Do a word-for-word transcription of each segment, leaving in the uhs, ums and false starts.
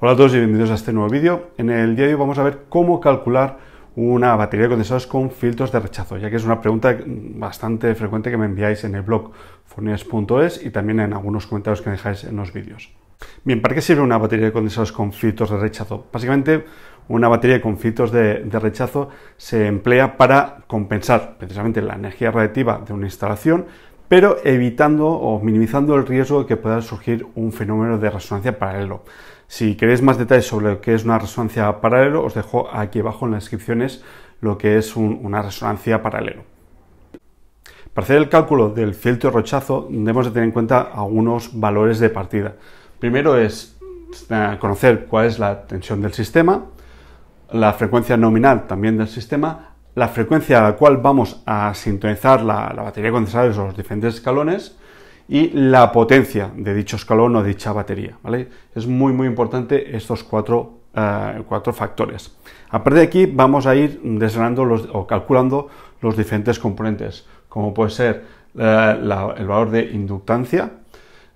Hola a todos y bienvenidos a este nuevo vídeo. En el día de hoy vamos a ver cómo calcular una batería de condensadores con filtros de rechazo, ya que es una pregunta bastante frecuente que me enviáis en el blog fornieles punto es y también en algunos comentarios que dejáis en los vídeos. Bien, ¿para qué sirve una batería de condensadores con filtros de rechazo? Básicamente, una batería con filtros de, de rechazo se emplea para compensar precisamente la energía radiativa de una instalación, pero evitando o minimizando el riesgo de que pueda surgir un fenómeno de resonancia paralelo. Si queréis más detalles sobre lo que es una resonancia paralelo, os dejo aquí abajo en las descripciones lo que es un, una resonancia paralelo. Para hacer el cálculo del filtro de rechazo debemos de tener en cuenta algunos valores de partida. Primero es conocer cuál es la tensión del sistema, la frecuencia nominal también del sistema, la frecuencia a la cual vamos a sintonizar la, la batería de condensadores o los diferentes escalones, y la potencia de dicho escalón o dicha batería, ¿vale? Es muy muy importante estos cuatro, uh, cuatro factores. A partir de aquí vamos a ir desgranando los, o calculando los diferentes componentes, como puede ser uh, la, el valor de inductancia,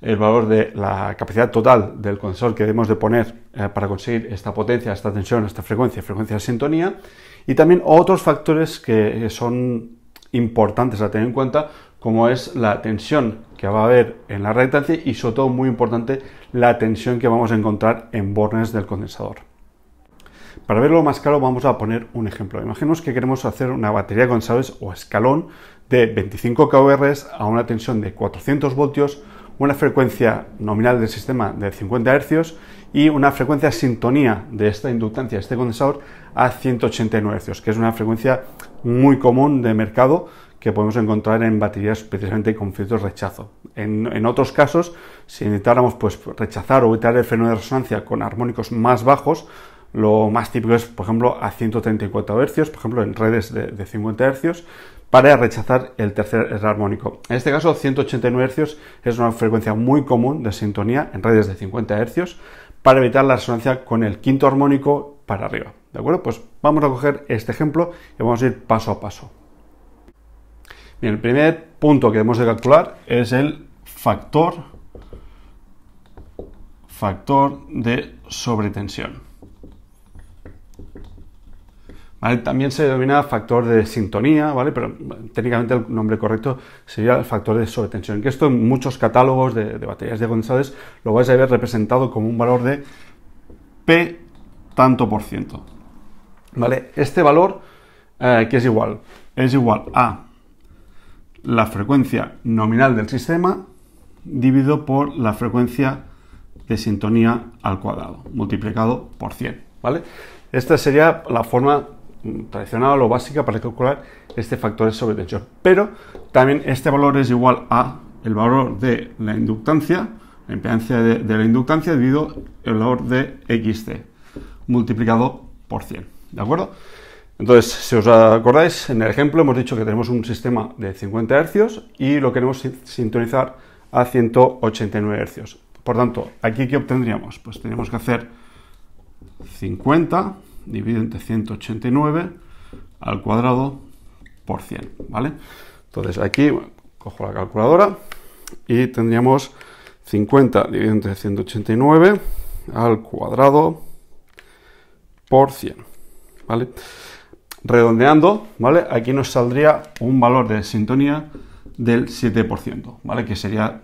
el valor de la capacidad total del condensador que debemos de poner uh, para conseguir esta potencia, esta tensión, esta frecuencia, frecuencia de sintonía, y también otros factores que son importantes a tener en cuenta, como es la tensión que va a haber en la reactancia y, sobre todo, muy importante, la tensión que vamos a encontrar en bornes del condensador. Para verlo más claro vamos a poner un ejemplo. Imaginemos que queremos hacer una batería de condensadores o escalón de veinticinco K V Rs a una tensión de cuatrocientos voltios, una frecuencia nominal del sistema de cincuenta hercios y una frecuencia sintonía de esta inductancia, de este condensador, a ciento ochenta y nueve hercios, que es una frecuencia muy común de mercado que podemos encontrar en baterías precisamente con filtros de rechazo. En, en otros casos, si necesitáramos pues, rechazar o evitar el fenómeno de resonancia con armónicos más bajos, lo más típico es, por ejemplo, a ciento treinta y cuatro hercios, por ejemplo, en redes de, de cincuenta hercios, para rechazar el tercer armónico. En este caso, ciento ochenta y nueve hercios es una frecuencia muy común de sintonía en redes de cincuenta hercios para evitar la resonancia con el quinto armónico para arriba. ¿De acuerdo? Pues vamos a coger este ejemplo y vamos a ir paso a paso. Bien, el primer punto que debemos de calcular es el factor, factor de sobretensión. ¿Vale? También se denomina factor de sintonía, ¿vale? Pero técnicamente el nombre correcto sería el factor de sobretensión, que esto en muchos catálogos de, de baterías de condensadores lo vais a ver representado como un valor de P tanto por ciento. ¿Vale? Este valor, eh, que es igual, es igual a la frecuencia nominal del sistema dividido por la frecuencia de sintonía al cuadrado, multiplicado por cien, ¿vale? Esta sería la forma tradicional o básica para calcular este factor de sobretensión. Pero también este valor es igual a el valor de la inductancia, la impedancia de, de la inductancia, dividido el valor de X T, multiplicado por cien, ¿de acuerdo? Entonces, si os acordáis, en el ejemplo hemos dicho que tenemos un sistema de cincuenta hercios y lo queremos sintonizar a ciento ochenta y nueve hercios. Por tanto, ¿aquí qué obtendríamos? Pues tenemos que hacer cincuenta dividido entre ciento ochenta y nueve al cuadrado por cien, ¿vale? Entonces, aquí bueno, cojo la calculadora y tendríamos cincuenta dividido entre ciento ochenta y nueve al cuadrado por cien, ¿vale? Redondeando, ¿vale? Aquí nos saldría un valor de sintonía del siete por ciento, ¿vale? Que sería,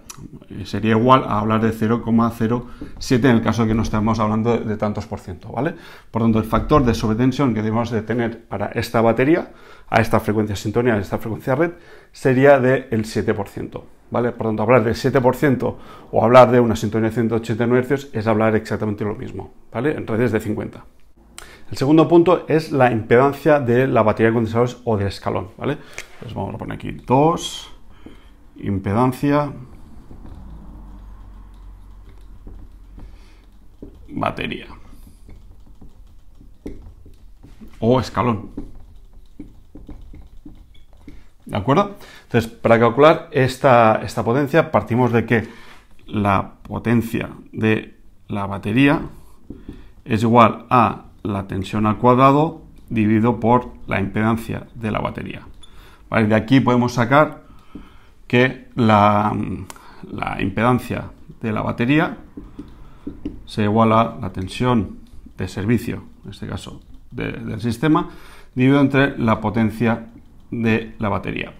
sería igual a hablar de cero coma cero siete en el caso de que no estemos hablando de, de tantos por ciento, ¿vale? Por tanto, el factor de sobretensión que debemos de tener para esta batería, a esta frecuencia sintonía, a esta frecuencia red, sería del siete por ciento, ¿vale? Por tanto, hablar del siete por ciento o hablar de una sintonía de ciento ochenta y nueve hercios es hablar exactamente lo mismo, ¿vale? En redes de cincuenta. El segundo punto es la impedancia de la batería de condensadores o del escalón, ¿vale? Entonces vamos a poner aquí dos, impedancia, batería o escalón. ¿De acuerdo? Entonces, para calcular esta, esta potencia partimos de que la potencia de la batería es igual a la tensión al cuadrado dividido por la impedancia de la batería. ¿Vale? De aquí podemos sacar que la, la impedancia de la batería se iguala la tensión de servicio, en este caso de, del sistema, dividido entre la potencia de la batería.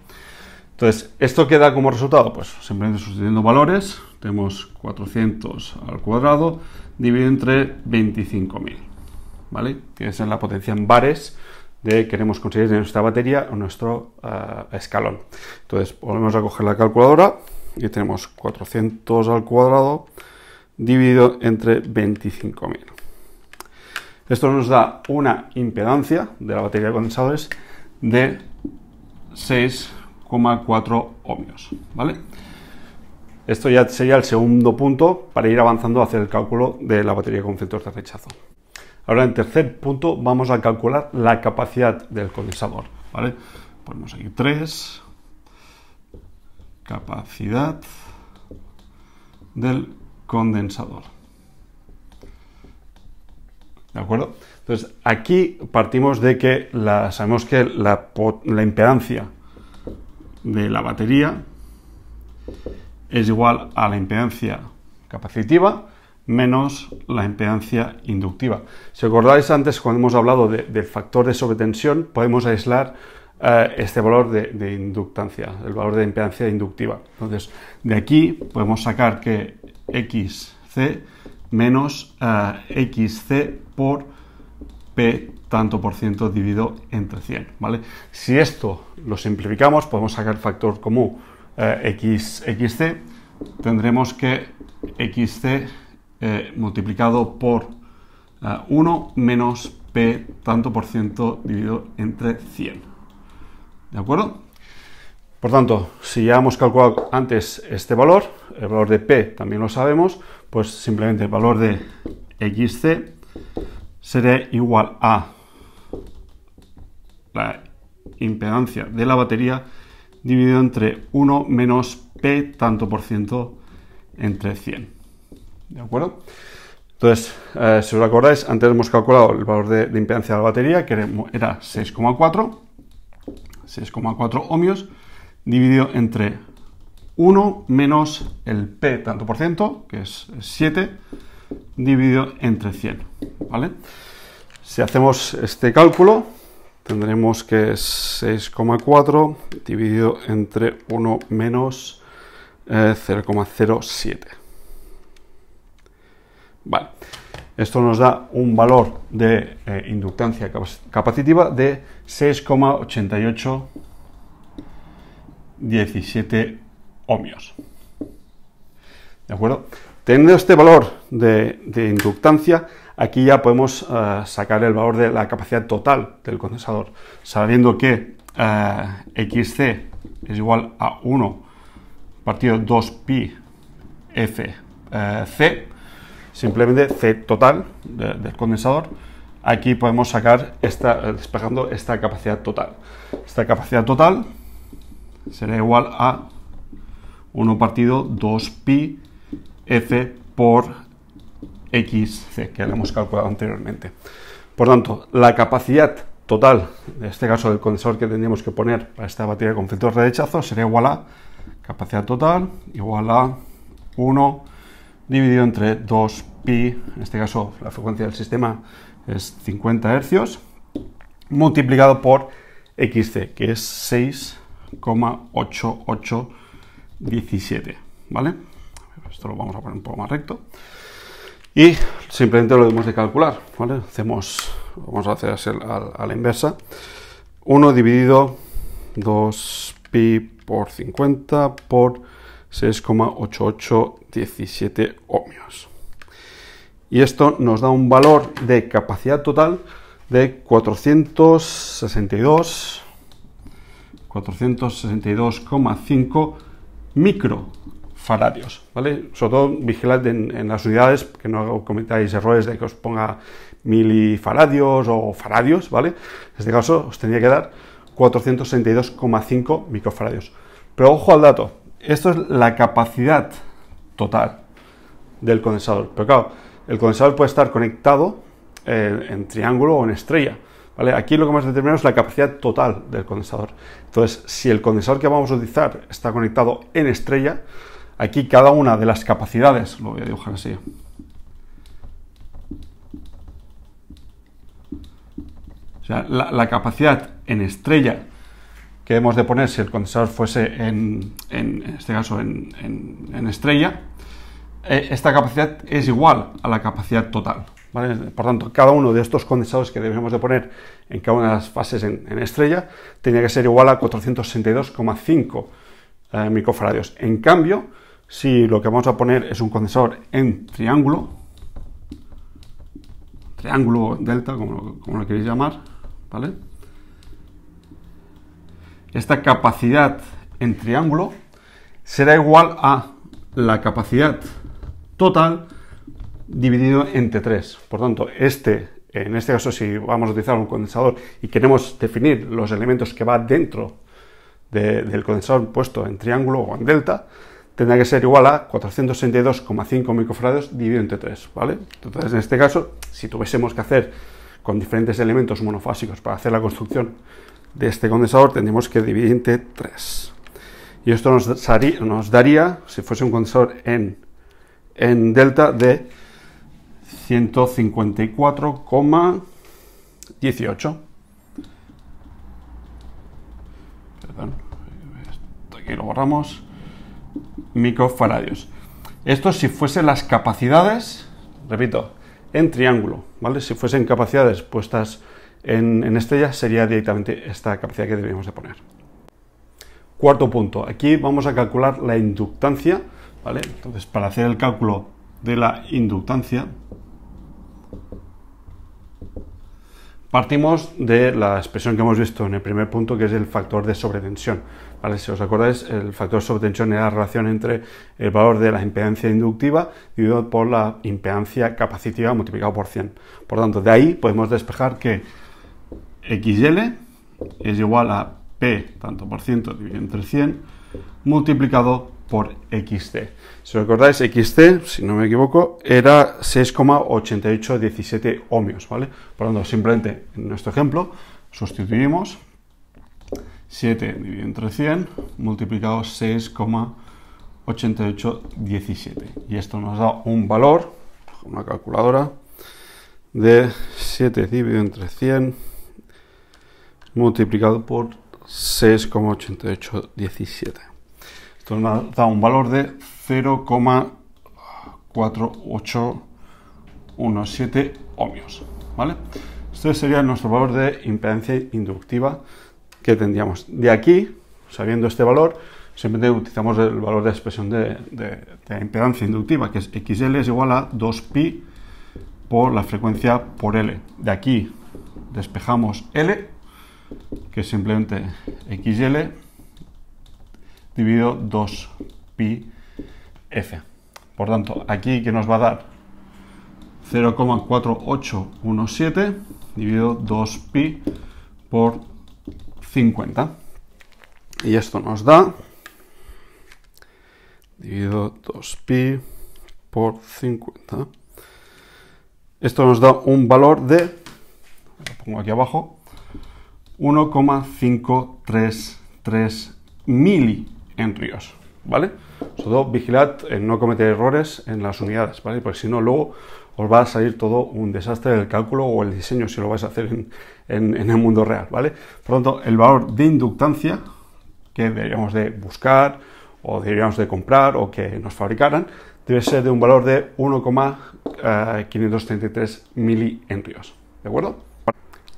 Entonces, ¿esto qué da como resultado? Pues simplemente sustituyendo valores, tenemos cuatrocientos al cuadrado, dividido entre veinticinco mil, ¿vale? Que es la potencia en bares de queremos conseguir de nuestra batería o nuestro uh, escalón. Entonces, volvemos a coger la calculadora y tenemos cuatrocientos al cuadrado dividido entre veinticinco mil. Esto nos da una impedancia de la batería de condensadores de seis coma cuatro ohmios, ¿vale? Esto ya sería el segundo punto para ir avanzando hacia el cálculo de la batería con filtros de rechazo. Ahora, en tercer punto, vamos a calcular la capacidad del condensador, ¿vale? Ponemos aquí tres, capacidad del condensador, ¿de acuerdo? Entonces, aquí partimos de que la, sabemos que la, la impedancia de la batería es igual a la impedancia capacitiva menos la impedancia inductiva. Si acordáis, antes cuando hemos hablado de, del factor de sobretensión, podemos aislar eh, este valor de, de inductancia, el valor de impedancia inductiva. Entonces, de aquí podemos sacar que xc menos eh, xc por p tanto por ciento dividido entre cien, ¿vale? Si esto lo simplificamos, podemos sacar el factor común eh, x, xc, tendremos que xc eh, multiplicado por eh, uno menos p tanto por ciento dividido entre cien, ¿de acuerdo? Por tanto, si ya hemos calculado antes este valor, el valor de p también lo sabemos, pues simplemente el valor de xc será igual a la impedancia de la batería dividido entre uno menos p tanto por ciento entre cien, ¿de acuerdo? Entonces, eh, si os acordáis, antes hemos calculado el valor de, de impedancia de la batería, que era seis coma cuatro ohmios dividido entre uno menos el p tanto por ciento, que es siete, dividido entre cien, ¿vale? Si hacemos este cálculo, tendremos que es seis coma cuatro dividido entre uno menos eh, cero coma cero siete. Vale, esto nos da un valor de eh, inductancia capacitiva de seis coma ochenta y ocho diecisiete ohmios. ¿De acuerdo? Teniendo este valor de, de inductancia, aquí ya podemos uh, sacar el valor de la capacidad total del condensador, sabiendo que uh, xc es igual a uno partido dos pi f uh, c, simplemente c total de, del condensador. Aquí podemos sacar, esta, despejando esta capacidad total. Esta capacidad total será igual a uno partido dos pi f por xc, que lo hemos calculado anteriormente. Por tanto, la capacidad total, en este caso del condensador que tendríamos que poner para esta batería con filtros de rechazo, sería igual a capacidad total igual a uno dividido entre dos pi, en este caso la frecuencia del sistema es cincuenta hercios, multiplicado por xc, que es seis coma ochenta y ocho diecisiete, ¿vale? Esto lo vamos a poner un poco más recto y simplemente lo debemos de calcular, ¿vale? Hacemos, vamos a hacer así a, a la inversa, uno dividido dos pi por cincuenta por seis coma ochenta y ocho diecisiete ohmios, y esto nos da un valor de capacidad total de cuatrocientos sesenta y dos coma cinco microfaradios, ¿vale? Sobre todo vigilad en, en las unidades que no cometáis errores de que os ponga milifaradios o faradios, ¿vale? En este caso os tendría que dar cuatrocientos sesenta y dos coma cinco microfaradios. Pero ojo al dato, esto es la capacidad total del condensador. Pero claro, el condensador puede estar conectado eh, en triángulo o en estrella, ¿vale? Aquí lo que más determina es la capacidad total del condensador. Entonces, si el condensador que vamos a utilizar está conectado en estrella, aquí cada una de las capacidades, lo voy a dibujar así, sea, la, la capacidad en estrella que hemos de poner si el condensador fuese en, en, en este caso en, en, en estrella, eh, esta capacidad es igual a la capacidad total, ¿vale? Por tanto, cada uno de estos condensadores que debemos de poner en cada una de las fases en, en estrella tenía que ser igual a cuatrocientos sesenta y dos coma cinco eh, microfaradios. En cambio, si lo que vamos a poner es un condensador en triángulo, triángulo delta, como, como lo queréis llamar, ¿vale? Esta capacidad en triángulo será igual a la capacidad total dividido entre tres. Por tanto, este, en este caso, si vamos a utilizar un condensador y queremos definir los elementos que va dentro de, del condensador puesto en triángulo o en delta, tendrá que ser igual a cuatrocientos sesenta y dos coma cinco microfaradios dividido entre tres, ¿vale? Entonces, en este caso, si tuviésemos que hacer con diferentes elementos monofásicos para hacer la construcción de este condensador, tendríamos que dividir entre tres. Y esto nos daría, nos daría si fuese un condensador en, en delta, de ciento cincuenta y cuatro coma dieciocho. Perdón, esto aquí lo borramos. Microfaradios. Esto si fuesen las capacidades, repito, en triángulo, ¿vale? Si fuesen capacidades puestas en, en estrella, sería directamente esta capacidad que deberíamos de poner. Cuarto punto, aquí vamos a calcular la inductancia, ¿vale? Entonces, para hacer el cálculo de la inductancia, partimos de la expresión que hemos visto en el primer punto, que es el factor de sobretensión, ¿vale? Si os acordáis, el factor de sobretensión era la relación entre el valor de la impedancia inductiva dividido por la impedancia capacitiva multiplicado por cien. Por tanto, de ahí podemos despejar que X L es igual a P, tanto por ciento dividido entre cien, multiplicado por X T. Si os acordáis, X T, si no me equivoco, era seis coma ochenta y ocho diecisiete ohmios, ¿vale? Por lo tanto, simplemente en nuestro ejemplo sustituimos siete dividido entre cien multiplicado seis coma ochenta y ocho diecisiete, y esto nos da un valor, una calculadora, de siete dividido entre cien multiplicado por seis coma ochenta y ocho diecisiete. Esto nos da un valor de cero coma cuatro ocho uno siete ohmios, ¿vale? Este sería nuestro valor de impedancia inductiva que tendríamos. De aquí, sabiendo este valor, simplemente utilizamos el valor de expresión de, de, de impedancia inductiva, que es X L es igual a dos pi por la frecuencia por L. De aquí despejamos L, que es simplemente X L dividido dos pi f. Por tanto, aquí que nos va a dar cero coma cuatro ocho uno siete dividido dos pi por cincuenta. Y esto nos da, dividido dos pi por cincuenta, esto nos da un valor de, lo pongo aquí abajo, uno coma cinco tres tres mili Henrios, ¿vale? Sobre todo, vigilad en no cometer errores en las unidades, ¿vale? Porque si no, luego os va a salir todo un desastre del cálculo o el diseño si lo vais a hacer en, en, en el mundo real, ¿vale? Por lo tanto, el valor de inductancia que deberíamos de buscar o deberíamos de comprar o que nos fabricaran debe ser de un valor de uno coma quinientos treinta y tres milihenrios, ¿de acuerdo?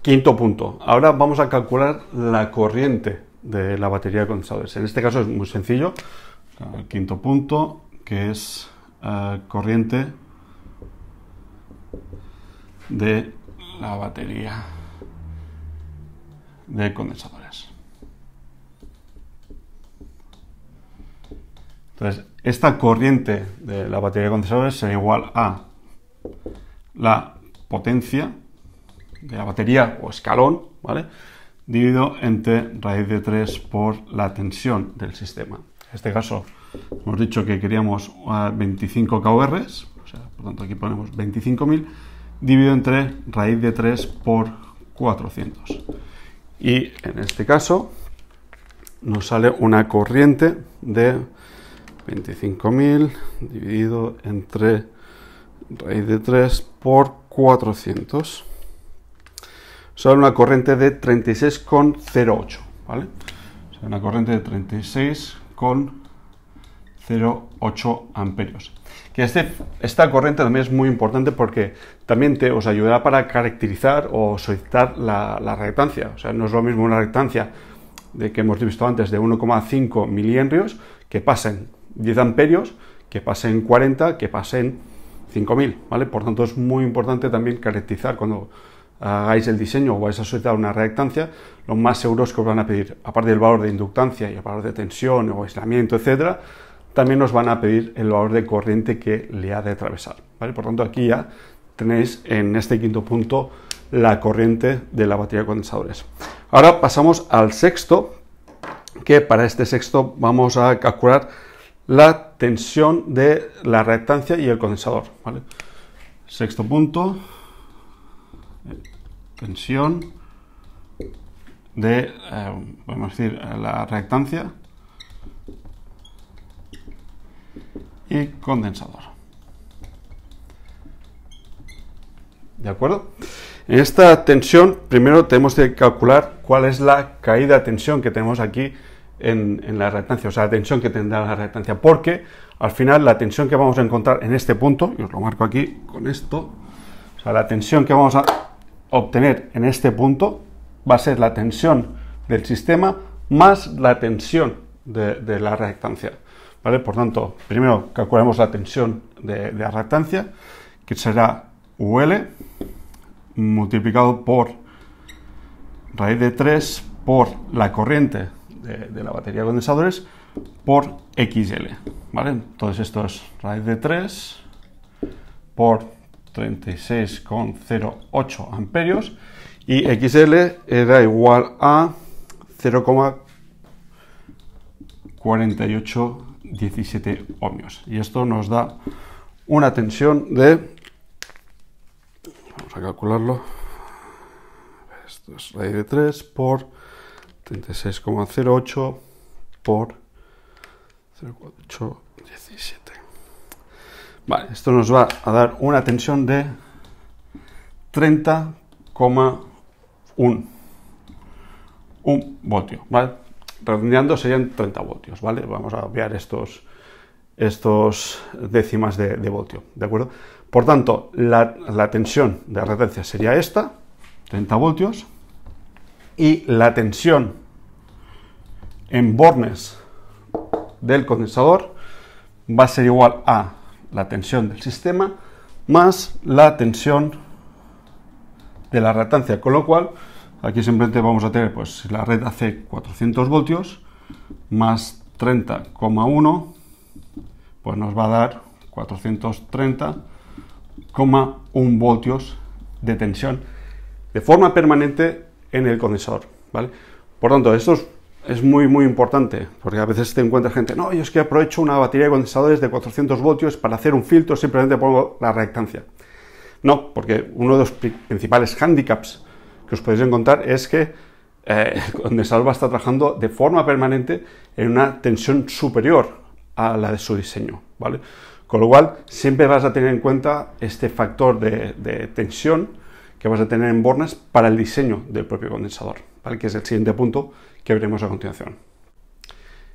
Quinto punto, ahora vamos a calcular la corriente de la batería de condensadores. En este caso es muy sencillo. El quinto punto, que es uh, corriente de la batería de condensadores. Entonces, esta corriente de la batería de condensadores será igual a la potencia de la batería o escalón, ¿vale?, dividido entre raíz de tres por la tensión del sistema. En este caso hemos dicho que queríamos veinticinco K V Rs, o sea, por tanto aquí ponemos veinticinco mil, dividido entre raíz de tres por cuatrocientos. Y en este caso nos sale una corriente de veinticinco mil dividido entre raíz de tres por cuatrocientos. O sale una corriente de treinta y seis coma cero ocho, ¿vale? Sale una corriente de treinta y seis coma cero ocho amperios. Que este, esta corriente también es muy importante porque también te os ayudará para caracterizar o solicitar la, la reactancia. O sea, no es lo mismo una reactancia de que hemos visto antes de uno coma cinco milihenrios, que pasen diez amperios, que pasen cuarenta, que pasen cinco mil, ¿vale? Por tanto, es muy importante también caracterizar cuando hagáis el diseño o vais a solicitar una reactancia, lo más seguro es que os van a pedir, aparte del valor de inductancia y el valor de tensión o aislamiento, etcétera, también nos van a pedir el valor de corriente que le ha de atravesar, ¿vale? Por tanto, aquí ya tenéis en este quinto punto la corriente de la batería de condensadores. Ahora pasamos al sexto, que para este sexto vamos a calcular la tensión de la reactancia y el condensador, ¿vale? Sexto punto, tensión de, eh, podemos decir, la reactancia y condensador. ¿De acuerdo? En esta tensión, primero tenemos que calcular cuál es la caída de tensión que tenemos aquí en, en la reactancia, o sea, la tensión que tendrá la reactancia, porque al final la tensión que vamos a encontrar en este punto, y os lo marco aquí con esto, o sea, la tensión que vamos a obtener en este punto va a ser la tensión del sistema más la tensión de, de la reactancia, ¿vale? Por tanto, primero calculamos la tensión de, de la reactancia, que será U L multiplicado por raíz de tres por la corriente de, de la batería de condensadores por X L, ¿vale? Entonces esto es raíz de tres por treinta y seis coma cero ocho amperios y X L era igual a cero coma cuarenta y ocho diecisiete ohmios, y esto nos da una tensión de, vamos a calcularlo, esto es raíz de tres por treinta y seis coma cero ocho por cero coma ocho diecisiete. Vale, esto nos va a dar una tensión de treinta coma uno voltio, ¿vale? Redondeando serían treinta voltios, ¿vale? Vamos a obviar estos, estos décimas de, de voltio, ¿de acuerdo? Por tanto, la, la tensión de la reactancia sería esta, treinta voltios, y la tensión en bornes del condensador va a ser igual a la tensión del sistema más la tensión de la reactancia, con lo cual aquí simplemente vamos a tener, pues si la red hace cuatrocientos voltios más treinta coma uno, pues nos va a dar cuatrocientos treinta coma uno voltios de tensión de forma permanente en el condensador, ¿vale? Por tanto, esto es Es muy, muy importante, porque a veces te encuentras gente, no, yo es que aprovecho una batería de condensadores de cuatrocientos voltios para hacer un filtro, simplemente pongo la reactancia. No, porque uno de los principales hándicaps que os podéis encontrar es que eh, el condensador va a estar trabajando de forma permanente en una tensión superior a la de su diseño, ¿vale? Con lo cual, siempre vas a tener en cuenta este factor de, de tensión que vas a tener en bornes para el diseño del propio condensador, ¿vale? Que es el siguiente punto que veremos a continuación.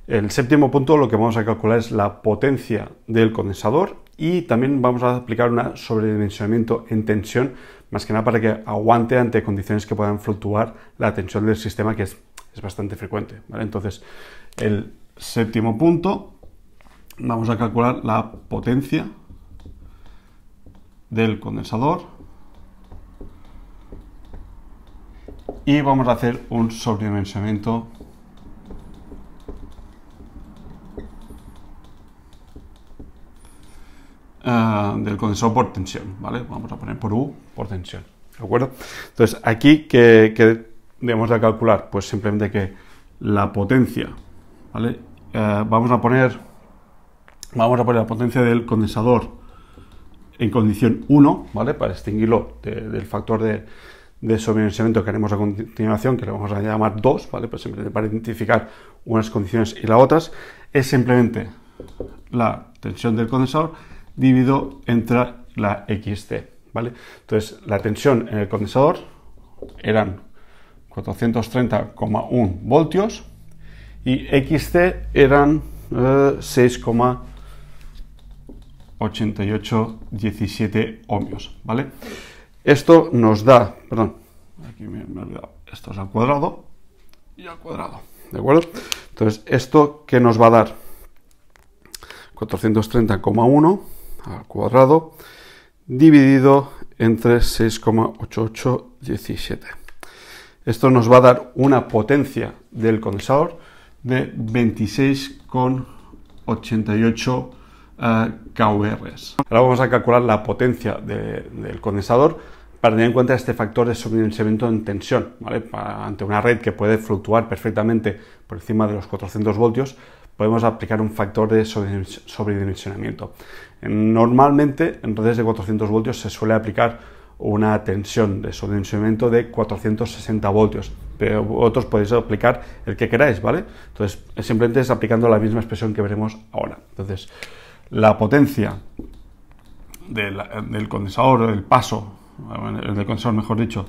El séptimo punto, lo que vamos a calcular es la potencia del condensador y también vamos a aplicar un sobredimensionamiento en tensión, más que nada para que aguante ante condiciones que puedan fluctuar la tensión del sistema, que es, es bastante frecuente, ¿vale? Entonces, el séptimo punto, vamos a calcular la potencia del condensador y vamos a hacer un sobredimensionamiento uh, del condensador por tensión, ¿vale? Vamos a poner por U por tensión, ¿de acuerdo? Entonces, aquí que, que debemos de calcular, pues simplemente que la potencia, ¿vale? Uh, vamos a poner, vamos a poner la potencia del condensador en condición uno, ¿vale? Para distinguirlo de, del factor de de sobredimensionamiento que haremos a continuación, que le vamos a llamar dos, ¿vale? Pues simplemente para identificar unas condiciones y las otras, es simplemente la tensión del condensador dividido entre la X T, ¿vale? Entonces, la tensión en el condensador eran cuatrocientos treinta coma uno voltios y X C eran eh, seis coma ochenta y ocho diecisiete ohmios, ¿vale? Esto nos da, perdón, aquí me, me he olvidado, esto es al cuadrado y al cuadrado, ¿de acuerdo? Entonces, ¿esto qué nos va a dar? cuatrocientos treinta coma uno al cuadrado dividido entre seis coma ochenta y ocho diecisiete. Esto nos va a dar una potencia del condensador de veintiséis coma ochenta y ocho uh, K V Rs. Ahora vamos a calcular la potencia de, del condensador para tener en cuenta este factor de sobredimensionamiento en tensión, ¿vale? Para, ante una red que puede fluctuar perfectamente por encima de los cuatrocientos voltios, podemos aplicar un factor de sobredimensionamiento. Normalmente en redes de cuatrocientos voltios se suele aplicar una tensión de sobredimensionamiento de cuatrocientos sesenta voltios, pero vosotros podéis aplicar el que queráis, ¿vale? Entonces simplemente es aplicando la misma expresión que veremos ahora. Entonces la potencia del, del condensador, el paso del condensador, mejor dicho,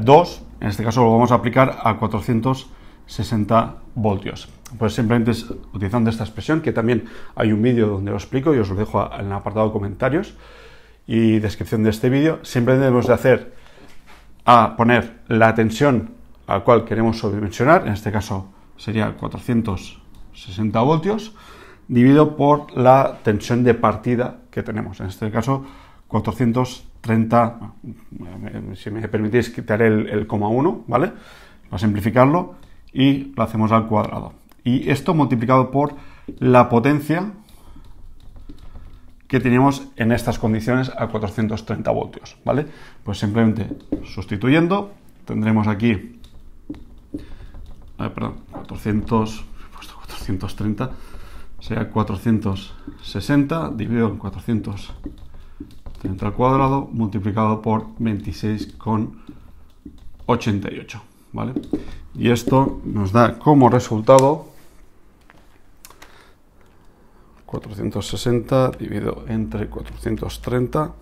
dos, eh, en este caso lo vamos a aplicar a cuatrocientos sesenta voltios. Pues simplemente es utilizando esta expresión, que también hay un vídeo donde lo explico y os lo dejo en el apartado de comentarios y descripción de este vídeo. Simplemente debemos de hacer a poner la tensión a la cual queremos sobredimensionar, en este caso sería cuatrocientos sesenta voltios, dividido por la tensión de partida que tenemos, en este caso cuatrocientos treinta, si me permitís quitar el, el coma uno, ¿vale? Para simplificarlo, y lo hacemos al cuadrado. Y esto multiplicado por la potencia que teníamos en estas condiciones a cuatrocientos treinta voltios, ¿vale? Pues simplemente sustituyendo tendremos aquí, eh, perdón, cuatrocientos, he puesto cuatrocientos treinta, sea cuatrocientos sesenta dividido en cuatrocientos treinta al cuadrado multiplicado por veintiséis coma ochenta y ocho, ¿vale? Y esto nos da como resultado cuatrocientos sesenta dividido entre cuatrocientos treinta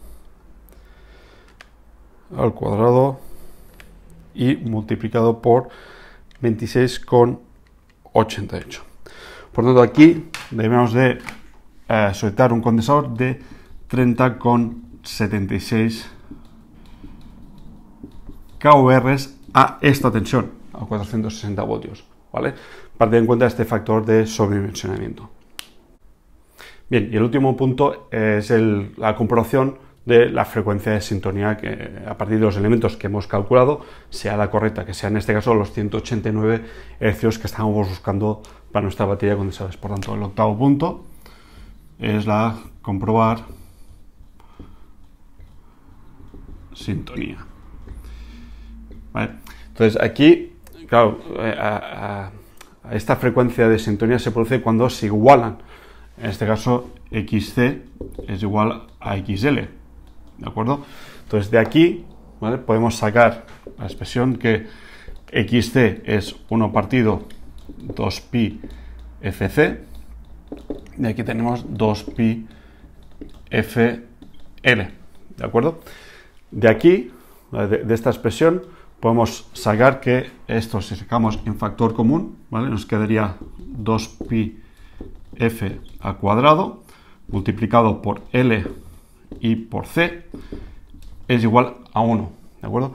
al cuadrado y multiplicado por veintiséis coma ochenta y ocho. Por tanto, aquí debemos de eh, solicitar un condensador de treinta coma setenta y seis K V Rs a esta tensión, a cuatrocientos sesenta voltios, ¿vale? Para tener en cuenta este factor de sobredimensionamiento. Bien, y el último punto es el, la comprobación de la frecuencia de sintonía que a partir de los elementos que hemos calculado sea la correcta, que sea en este caso los ciento ochenta y nueve hercios que estábamos buscando para nuestra batería de condensadores. Por tanto, el octavo punto es la comprobar sintonía. ¿Vale? Entonces aquí, claro, a, a, a esta frecuencia de sintonía se produce cuando se igualan. En este caso, X C es igual a X L, ¿de acuerdo? Entonces, de aquí, ¿vale?, podemos sacar la expresión que X C es uno partido dos pi F C, y aquí tenemos dos pi F L, ¿de acuerdo? De aquí, de, de esta expresión, podemos sacar que esto, si sacamos en factor común, ¿vale?, nos quedaría dos pi F al cuadrado multiplicado por L y por C es igual a uno, ¿de acuerdo?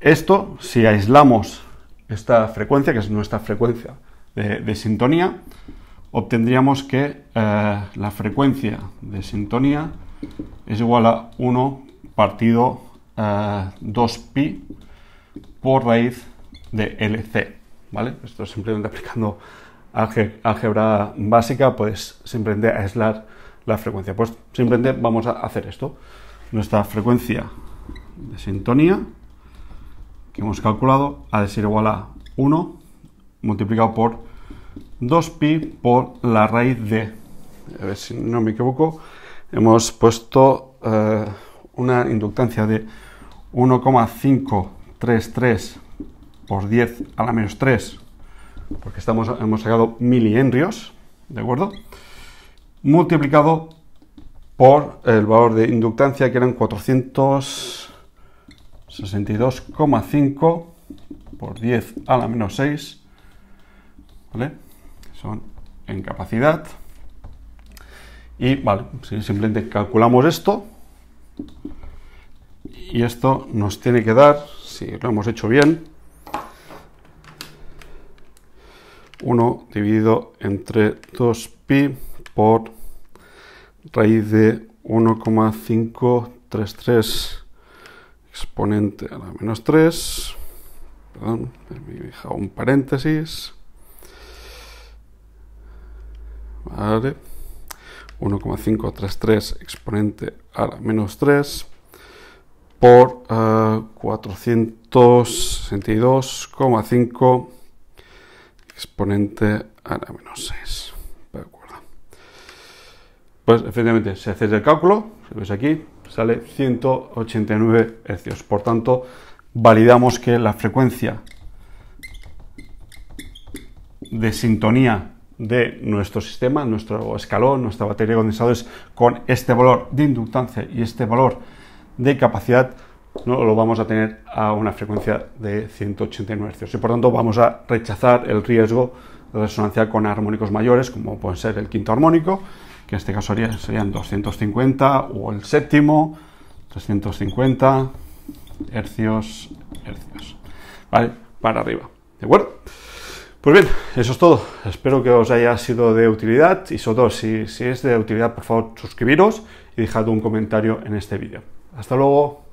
Esto, si aislamos esta frecuencia, que es nuestra frecuencia de, de sintonía, obtendríamos que eh, la frecuencia de sintonía es igual a uno partido eh, dos pi por raíz de L C, ¿vale? Esto es simplemente aplicando álgebra básica, pues simplemente aislar la frecuencia. Pues simplemente vamos a hacer esto. Nuestra frecuencia de sintonía que hemos calculado ha de ser igual a uno multiplicado por dos pi por la raíz de, a ver si no me equivoco, hemos puesto eh, una inductancia de uno coma quinientos treinta y tres por diez a la menos tres, porque estamos, hemos sacado milihenrios, ¿de acuerdo?, multiplicado por el valor de inductancia, que eran cuatrocientos sesenta sesenta y dos coma cinco por diez a la menos seis, ¿vale? Son en capacidad. Y vale, si simplemente calculamos esto, y esto nos tiene que dar, si lo hemos hecho bien, uno dividido entre dos pi por raíz de uno coma cinco tres tres exponente a la menos tres, perdón, me he dejado un paréntesis, vale, uno coma cinco tres tres exponente a la menos tres por uh, cuatrocientos sesenta y dos coma cinco exponente a la menos seis. De acuerdo. Pues efectivamente, si hacéis el cálculo, si veis aquí, sale ciento ochenta y nueve hercios. Por tanto, validamos que la frecuencia de sintonía de nuestro sistema, nuestro escalón, nuestra batería de condensadores, con este valor de inductancia y este valor de capacidad, no lo vamos a tener a una frecuencia de ciento ochenta y nueve hercios. Y por tanto vamos a rechazar el riesgo de resonancia con armónicos mayores, como pueden ser el quinto armónico, que en este caso serían doscientos cincuenta, o el séptimo, trescientos cincuenta, hercios, hercios, ¿vale? Para arriba, ¿de acuerdo? Pues bien, eso es todo. Espero que os haya sido de utilidad, y sobre todo, si, si es de utilidad, por favor suscribiros y dejad un comentario en este vídeo. Hasta luego.